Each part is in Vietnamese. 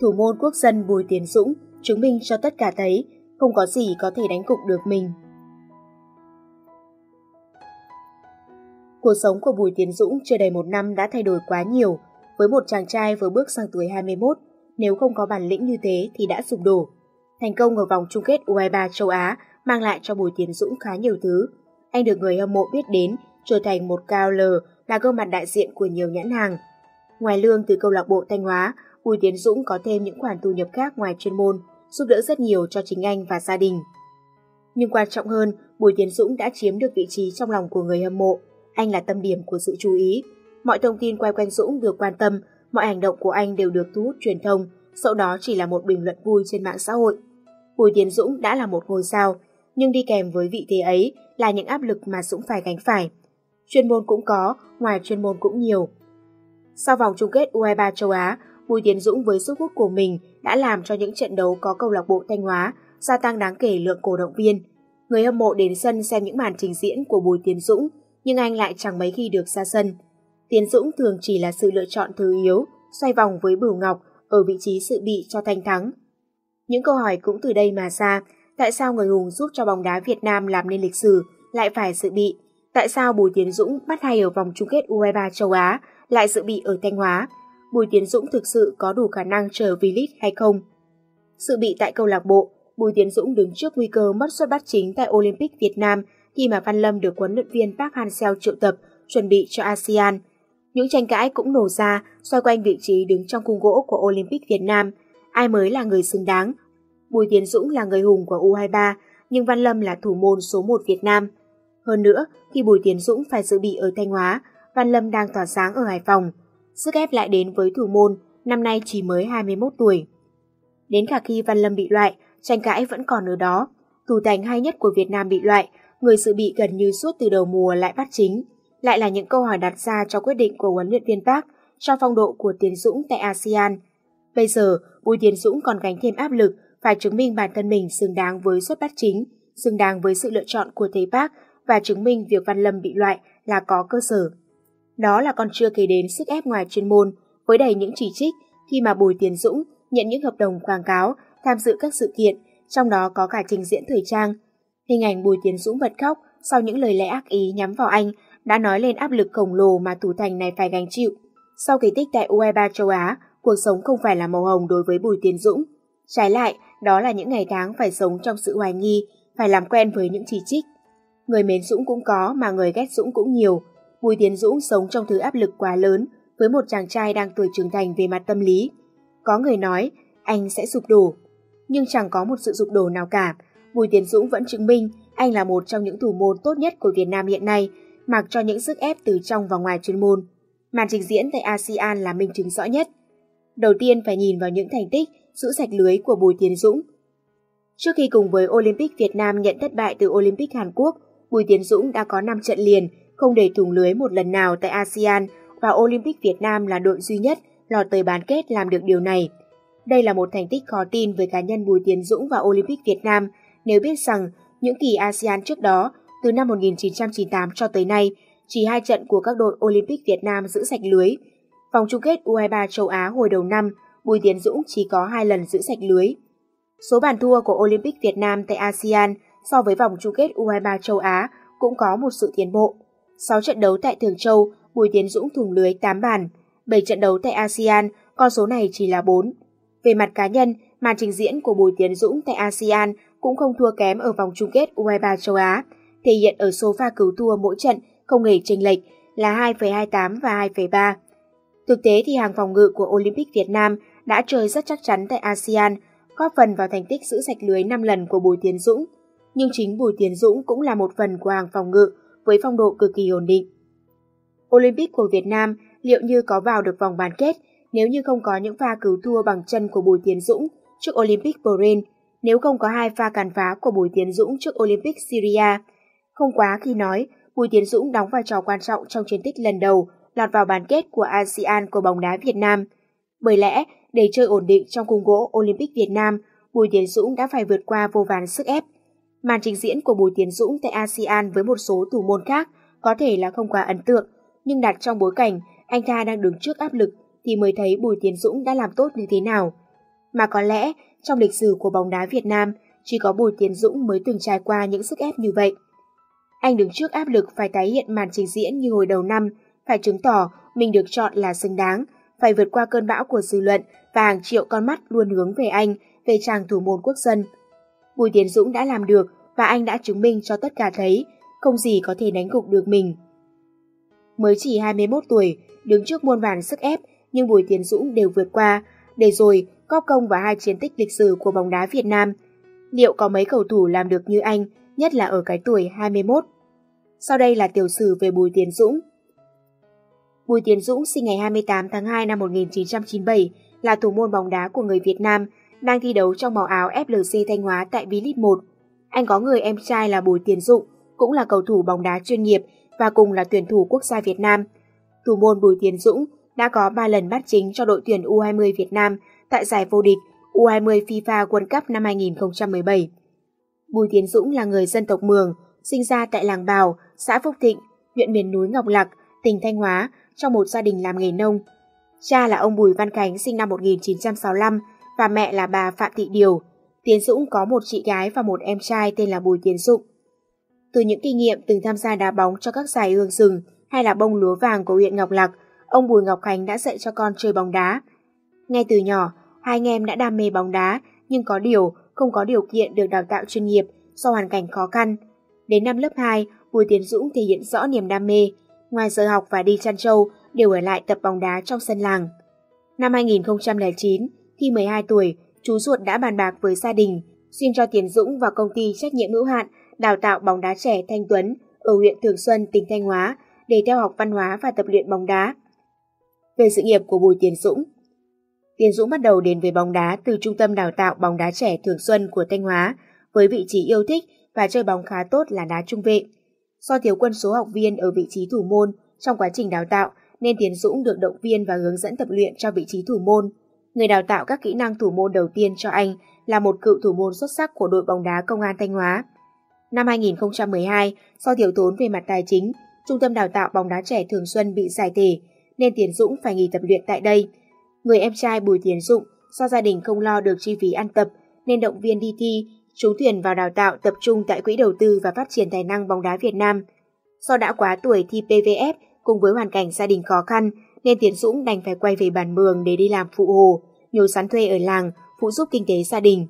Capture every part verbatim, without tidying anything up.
thủ môn quốc dân Bùi Tiến Dũng chứng minh cho tất cả thấy không có gì có thể đánh gục được mình. Cuộc sống của Bùi Tiến Dũng chưa đầy một năm đã thay đổi quá nhiều, với một chàng trai vừa bước sang tuổi hai mươi mốt, nếu không có bản lĩnh như thế thì đã sụp đổ. Thành công ở vòng chung kết U hai mươi ba châu Á mang lại cho Bùi Tiến Dũng khá nhiều thứ. Anh được người hâm mộ biết đến, trở thành một ca o lờ là gương mặt đại diện của nhiều nhãn hàng. Ngoài lương từ câu lạc bộ Thanh Hóa, Bùi Tiến Dũng có thêm những khoản thu nhập khác ngoài chuyên môn, giúp đỡ rất nhiều cho chính anh và gia đình. Nhưng quan trọng hơn, Bùi Tiến Dũng đã chiếm được vị trí trong lòng của người hâm mộ. Anh là tâm điểm của sự chú ý. Mọi thông tin quay quanh Dũng được quan tâm, mọi hành động của anh đều được thu hút truyền thông, sau đó chỉ là một bình luận vui trên mạng xã hội. Bùi Tiến Dũng đã là một ngôi sao, nhưng đi kèm với vị thế ấy là những áp lực mà Dũng phải gánh phải. Chuyên môn cũng có, ngoài chuyên môn cũng nhiều. Sau vòng chung kết U hai mươi ba châu Á, Bùi Tiến Dũng với sức hút của mình đã làm cho những trận đấu có câu lạc bộ Thanh Hóa gia tăng đáng kể lượng cổ động viên. Người hâm mộ đến sân xem những màn trình diễn của Bùi Tiến Dũng, nhưng anh lại chẳng mấy khi được ra sân. Tiến Dũng thường chỉ là sự lựa chọn thứ yếu, xoay vòng với Bửu Ngọc ở vị trí dự bị cho Thanh Thắng. Những câu hỏi cũng từ đây mà ra, tại sao người hùng giúp cho bóng đá Việt Nam làm nên lịch sử lại phải dự bị? Tại sao Bùi Tiến Dũng bắt hay ở vòng chung kết U hai mươi ba châu Á lại dự bị ở Thanh Hóa? Bùi Tiến Dũng thực sự có đủ khả năng chờ V League hay không? Dự bị tại câu lạc bộ, Bùi Tiến Dũng đứng trước nguy cơ mất suất bắt chính tại Olympic Việt Nam khi mà Văn Lâm được huấn luyện viên Park Hang-seo triệu tập chuẩn bị cho a sê an. Những tranh cãi cũng nổ ra xoay quanh vị trí đứng trong khung gỗ của Olympic Việt Nam. Ai mới là người xứng đáng? Bùi Tiến Dũng là người hùng của U hai mươi ba, nhưng Văn Lâm là thủ môn số một Việt Nam. Hơn nữa, khi Bùi Tiến Dũng phải dự bị ở Thanh Hóa, Văn Lâm đang tỏa sáng ở Hải Phòng. Sức ép lại đến với thủ môn, năm nay chỉ mới hai mươi mốt tuổi. Đến cả khi Văn Lâm bị loại, tranh cãi vẫn còn ở đó. Thủ thành hay nhất của Việt Nam bị loại, người dự bị gần như suốt từ đầu mùa lại bắt chính. Lại là những câu hỏi đặt ra cho quyết định của huấn luyện viên Park, cho phong độ của Tiến Dũng tại a sê an. Bây giờ, Bùi Tiến Dũng còn gánh thêm áp lực phải chứng minh bản thân mình xứng đáng với suất bắt chính, xứng đáng với sự lựa chọn của thầy Park và chứng minh việc Văn Lâm bị loại là có cơ sở. Đó là còn chưa kể đến sức ép ngoài chuyên môn, với đầy những chỉ trích khi mà Bùi Tiến Dũng nhận những hợp đồng quảng cáo, tham dự các sự kiện, trong đó có cả trình diễn thời trang. Hình ảnh Bùi Tiến Dũng bật khóc sau những lời lẽ ác ý nhắm vào anh đã nói lên áp lực khổng lồ mà thủ thành này phải gánh chịu. Sau kỳ tích tại U hai mươi ba châu Á, cuộc sống không phải là màu hồng đối với Bùi Tiến Dũng. Trái lại, đó là những ngày tháng phải sống trong sự hoài nghi, phải làm quen với những chỉ trích. Người mến Dũng cũng có mà người ghét Dũng cũng nhiều. Bùi Tiến Dũng sống trong thứ áp lực quá lớn với một chàng trai đang tuổi trưởng thành về mặt tâm lý. Có người nói anh sẽ sụp đổ, nhưng chẳng có một sự sụp đổ nào cả. Bùi Tiến Dũng vẫn chứng minh anh là một trong những thủ môn tốt nhất của Việt Nam hiện nay, mặc cho những sức ép từ trong và ngoài chuyên môn. Màn trình diễn tại a sê an là minh chứng rõ nhất. Đầu tiên phải nhìn vào những thành tích giữ sạch lưới của Bùi Tiến Dũng. Trước khi cùng với Olympic Việt Nam nhận thất bại từ Olympic Hàn Quốc, Bùi Tiến Dũng đã có năm trận liền không để thủng lưới một lần nào tại a sê an, và Olympic Việt Nam là đội duy nhất lọt tới bán kết làm được điều này. Đây là một thành tích khó tin với cá nhân Bùi Tiến Dũng và Olympic Việt Nam nếu biết rằng những kỳ a sê an trước đó, từ năm một nghìn chín trăm chín mươi tám cho tới nay, chỉ hai trận của các đội Olympic Việt Nam giữ sạch lưới. Vòng chung kết U hai mươi ba châu Á hồi đầu năm, Bùi Tiến Dũng chỉ có hai lần giữ sạch lưới. Số bàn thua của Olympic Việt Nam tại a sê an so với vòng chung kết U hai mươi ba châu Á cũng có một sự tiến bộ. sáu trận đấu tại Thường Châu, Bùi Tiến Dũng thủng lưới tám bàn. bảy trận đấu tại a sê an, con số này chỉ là bốn. Về mặt cá nhân, màn trình diễn của Bùi Tiến Dũng tại a sê an cũng không thua kém ở vòng chung kết U hai mươi ba châu Á, thể hiện ở số pha cứu thua mỗi trận không hề chênh lệch là hai phẩy hai tám và hai phẩy ba. Thực tế thì hàng phòng ngự của Olympic Việt Nam đã chơi rất chắc chắn tại a sê an, góp phần vào thành tích giữ sạch lưới năm lần của Bùi Tiến Dũng. Nhưng chính Bùi Tiến Dũng cũng là một phần của hàng phòng ngự với phong độ cực kỳ ổn định. Olympic của Việt Nam liệu như có vào được vòng bán kết nếu như không có những pha cứu thua bằng chân của Bùi Tiến Dũng trước Olympic Bahrain, nếu không có hai pha cản phá của Bùi Tiến Dũng trước Olympic Syria. Không quá khi nói, Bùi Tiến Dũng đóng vai trò quan trọng trong chiến tích lần đầu lọt vào bán kết của a sê an của bóng đá Việt Nam. Bởi lẽ, để chơi ổn định trong khung gỗ Olympic Việt Nam, Bùi Tiến Dũng đã phải vượt qua vô vàn sức ép. Màn trình diễn của Bùi Tiến Dũng tại a sê an với một số thủ môn khác có thể là không quá ấn tượng, nhưng đặt trong bối cảnh anh ta đang đứng trước áp lực thì mới thấy Bùi Tiến Dũng đã làm tốt như thế nào. Mà có lẽ trong lịch sử của bóng đá Việt Nam chỉ có Bùi Tiến Dũng mới từng trải qua những sức ép như vậy. Anh đứng trước áp lực phải tái hiện màn trình diễn như hồi đầu năm, phải chứng tỏ mình được chọn là xứng đáng, phải vượt qua cơn bão của dư luận và hàng triệu con mắt luôn hướng về anh, về chàng thủ môn quốc dân. Bùi Tiến Dũng đã làm được và anh đã chứng minh cho tất cả thấy, không gì có thể đánh gục được mình. Mới chỉ hai mươi mốt tuổi, đứng trước muôn vàn sức ép nhưng Bùi Tiến Dũng đều vượt qua, để rồi góp công vào hai chiến tích lịch sử của bóng đá Việt Nam. Liệu có mấy cầu thủ làm được như anh, nhất là ở cái tuổi hai mươi mốt? Sau đây là tiểu sử về Bùi Tiến Dũng. Bùi Tiến Dũng sinh ngày hai mươi tám tháng hai năm một nghìn chín trăm chín mươi bảy, là thủ môn bóng đá của người Việt Nam, đang thi đấu trong màu áo ép lờ xê Thanh Hóa tại V League một. Anh có người em trai là Bùi Tiến Dũng, cũng là cầu thủ bóng đá chuyên nghiệp và cùng là tuyển thủ quốc gia Việt Nam. Thủ môn Bùi Tiến Dũng đã có ba lần bắt chính cho đội tuyển U hai mươi Việt Nam tại giải vô địch U hai mươi FIFA World Cup năm hai nghìn không trăm mười bảy. Bùi Tiến Dũng là người dân tộc Mường, sinh ra tại làng Bào, xã Phúc Thịnh, huyện miền núi Ngọc Lạc, tỉnh Thanh Hóa, trong một gia đình làm nghề nông. Cha là ông Bùi Văn Khánh sinh năm một nghìn chín trăm sáu mươi lăm và mẹ là bà Phạm Thị Điều. Tiến Dũng có một chị gái và một em trai tên là Bùi Tiến Dũng. Từ những kinh nghiệm từng tham gia đá bóng cho các giải Hương Rừng hay là Bông Lúa Vàng của huyện Ngọc Lạc, ông Bùi Ngọc Khánh đã dạy cho con chơi bóng đá. Ngay từ nhỏ, hai anh em đã đam mê bóng đá, nhưng có điều không có điều kiện được đào tạo chuyên nghiệp do hoàn cảnh khó khăn. Đến năm lớp hai, Bùi Tiến Dũng thể hiện rõ niềm đam mê, ngoài giờ học và đi chăn trâu đều ở lại tập bóng đá trong sân làng. Năm hai nghìn không trăm lẻ chín, khi mười hai tuổi, chú ruột đã bàn bạc với gia đình, xin cho Tiến Dũng vào công ty trách nhiệm hữu hạn đào tạo bóng đá trẻ Thanh Tuấn ở huyện Thường Xuân, tỉnh Thanh Hóa để theo học văn hóa và tập luyện bóng đá. Về sự nghiệp của Bùi Tiến Dũng, Tiến Dũng bắt đầu đến với bóng đá từ trung tâm đào tạo bóng đá trẻ Thường Xuân của Thanh Hóa với vị trí yêu thích và chơi bóng khá tốt là đá trung vệ. Do thiếu quân số học viên ở vị trí thủ môn trong quá trình đào tạo nên Tiến Dũng được động viên và hướng dẫn tập luyện cho vị trí thủ môn. Người đào tạo các kỹ năng thủ môn đầu tiên cho anh là một cựu thủ môn xuất sắc của đội bóng đá Công an Thanh Hóa. Năm hai nghìn không trăm mười hai, do thiếu thốn về mặt tài chính, trung tâm đào tạo bóng đá trẻ Thường Xuân bị giải thể nên Tiến Dũng phải nghỉ tập luyện tại đây. Người em trai Bùi Tiến Dũng do gia đình không lo được chi phí ăn tập nên động viên đi thi, trúng tuyển vào đào tạo tập trung tại Quỹ Đầu tư và Phát triển tài năng bóng đá Việt Nam. Do đã quá tuổi thi pê vê ép cùng với hoàn cảnh gia đình khó khăn nên Tiến Dũng đành phải quay về bản Mường để đi làm phụ hồ, nhồi sắn thuê ở làng, phụ giúp kinh tế gia đình.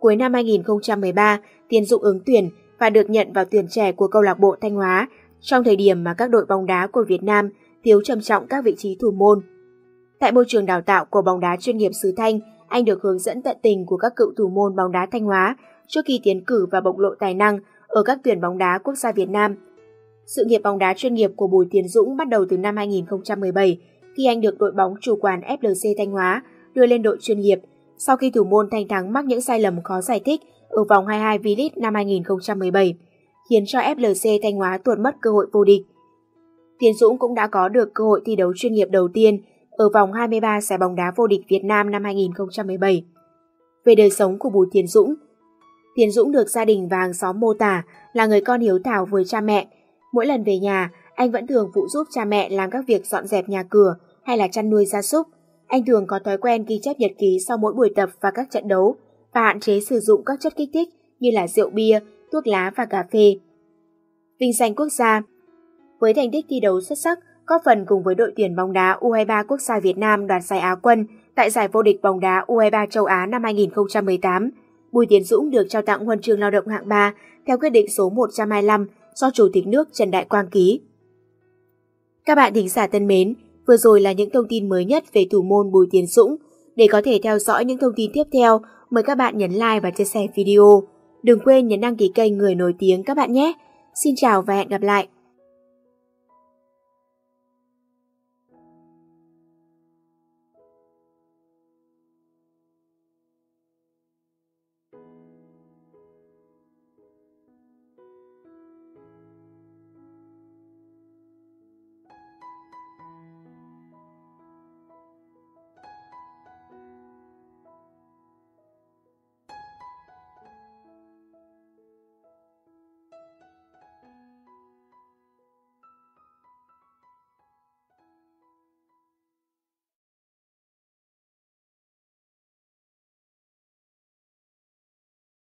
Cuối năm hai nghìn không trăm mười ba, Tiến Dũng ứng tuyển và được nhận vào tuyển trẻ của câu lạc bộ Thanh Hóa trong thời điểm mà các đội bóng đá của Việt Nam thiếu trầm trọng các vị trí thủ môn. Tại môi trường đào tạo của bóng đá chuyên nghiệp xứ Thanh, anh được hướng dẫn tận tình của các cựu thủ môn bóng đá Thanh Hóa trước khi tiến cử và bộc lộ tài năng ở các tuyển bóng đá quốc gia Việt Nam. Sự nghiệp bóng đá chuyên nghiệp của Bùi Tiến Dũng bắt đầu từ năm hai nghìn không trăm mười bảy khi anh được đội bóng chủ quản ép lờ xê Thanh Hóa đưa lên đội chuyên nghiệp sau khi thủ môn Thanh Thắng mắc những sai lầm khó giải thích ở vòng hai mươi hai V League năm hai nghìn không trăm mười bảy, khiến cho ép lờ xê Thanh Hóa tuột mất cơ hội vô địch. Tiến Dũng cũng đã có được cơ hội thi đấu chuyên nghiệp đầu tiên ở vòng hai mươi ba giải bóng đá vô địch Việt Nam năm hai nghìn không trăm mười bảy. Về đời sống của Bùi Tiến Dũng, Tiến Dũng được gia đình và hàng xóm mô tả là người con hiếu thảo với cha mẹ. Mỗi lần về nhà, anh vẫn thường phụ giúp cha mẹ làm các việc dọn dẹp nhà cửa hay là chăn nuôi gia súc. Anh thường có thói quen ghi chép nhật ký sau mỗi buổi tập và các trận đấu và hạn chế sử dụng các chất kích thích như là rượu bia, thuốc lá và cà phê. Vinh danh quốc gia, với thành tích thi đấu xuất sắc, góp phần cùng với đội tuyển bóng đá U hai mươi ba quốc gia Việt Nam đoạt giải Á quân tại giải vô địch bóng đá U hai mươi ba châu Á năm hai nghìn không trăm mười tám. Bùi Tiến Dũng được trao tặng huân chương lao động hạng ba theo quyết định số một trăm hai mươi lăm do Chủ tịch nước Trần Đại Quang ký. Các bạn thính giả thân mến, vừa rồi là những thông tin mới nhất về thủ môn Bùi Tiến Dũng. Để có thể theo dõi những thông tin tiếp theo, mời các bạn nhấn like và chia sẻ video. Đừng quên nhấn đăng ký kênh Người Nổi Tiếng các bạn nhé. Xin chào và hẹn gặp lại!